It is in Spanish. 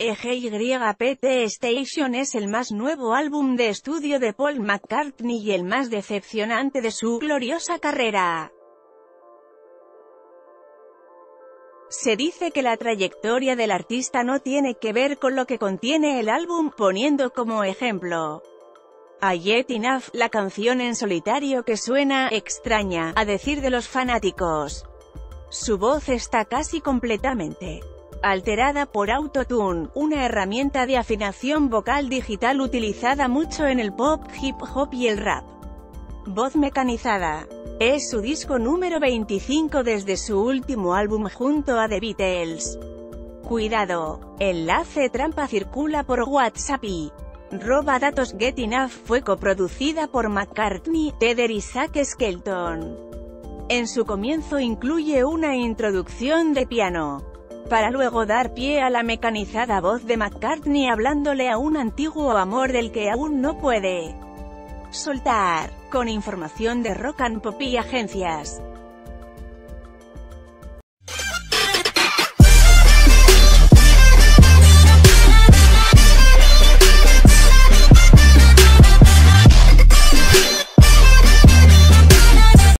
Egypt Station es el más nuevo álbum de estudio de Paul McCartney y el más decepcionante de su gloriosa carrera. Se dice que la trayectoria del artista no tiene que ver con lo que contiene el álbum, poniendo como ejemplo a Get Enough, la canción en solitario que suena extraña, a decir de los fanáticos. Su voz está casi completamente alterada por Autotune, una herramienta de afinación vocal digital utilizada mucho en el pop, hip hop y el rap. Voz mecanizada. Es su disco número 25 desde su último álbum junto a The Beatles. Cuidado. Enlace trampa circula por WhatsApp y roba datos. Get Enough fue coproducida por McCartney, Tedder y Zach Skelton. En su comienzo incluye una introducción de piano, para luego dar pie a la mecanizada voz de McCartney hablándole a un antiguo amor del que aún no puede soltar, con información de Rock and Pop y agencias.